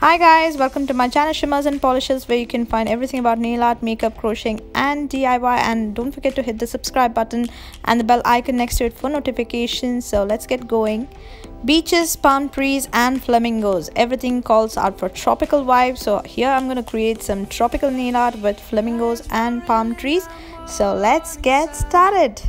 Hi guys, welcome to my channel Shimmers and Polishes, where you can find everything about nail art, makeup, crocheting and DIY. And don't forget to hit the subscribe button and the bell icon next to it for notifications. So let's get going. Beaches, palm trees and flamingos, everything calls out for tropical vibes. So here I'm going to create some tropical nail art with flamingos and palm trees. So let's get started.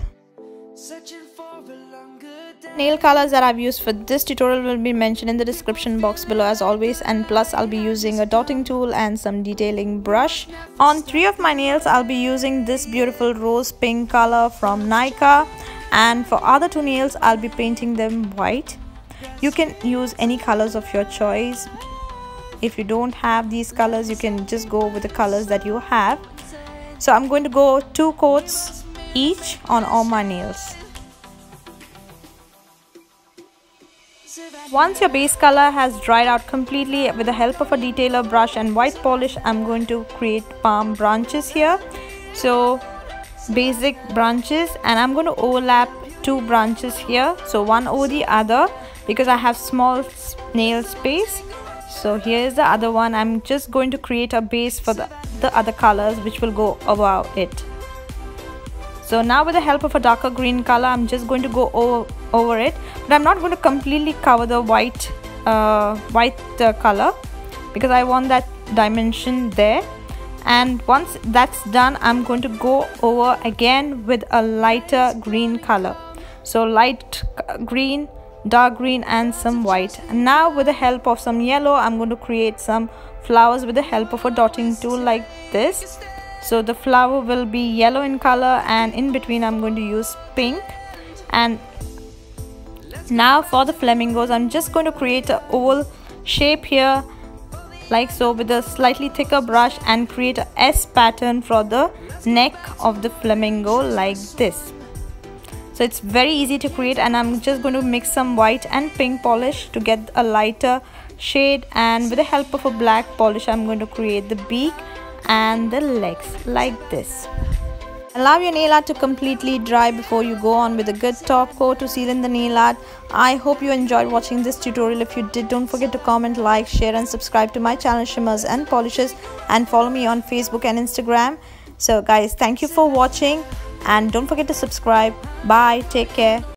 Nail colors that I've used for this tutorial will be mentioned in the description box below as always, and plus I'll be using a dotting tool and some detailing brush. On 3 of my nails I'll be using this beautiful rose pink color from Nykaa, and for other 2 nails I'll be painting them white. You can use any colors of your choice. If you don't have these colors, you can just go with the colors that you have. So I'm going to go 2 coats each on all my nails. Once your base color has dried out completely, with the help of a detailer brush and white polish, I'm going to create palm branches here. So basic branches, and I'm going to overlap 2 branches here. So one over the other, because I have small nail space. So here's the other one. I'm just going to create a base for the other colors which will go above it. So now with the help of a darker green color, I'm just going to go over it, but I'm not going to completely cover the white color, because I want that dimension there. And once that's done, I'm going to go over again with a lighter green color. So light green, dark green and some white. And now with the help of some yellow, I'm going to create some flowers with the help of a dotting tool like this. So the flower will be yellow in color, and in between I'm going to use pink. And now for the flamingos, I'm just going to create an oval shape here like so with a slightly thicker brush, and create an S pattern for the neck of the flamingo like this. So it's very easy to create, and I'm just going to mix some white and pink polish to get a lighter shade, and with the help of a black polish I'm going to create the beak and the legs like this. Allow your nail art to completely dry before you go on with a good top coat to seal in the nail art. I hope you enjoyed watching this tutorial. If you did, don't forget to comment, like, share and subscribe to my channel Shimmers and Polishes, and follow me on Facebook and Instagram. So guys, thank you for watching and don't forget to subscribe. Bye, take care.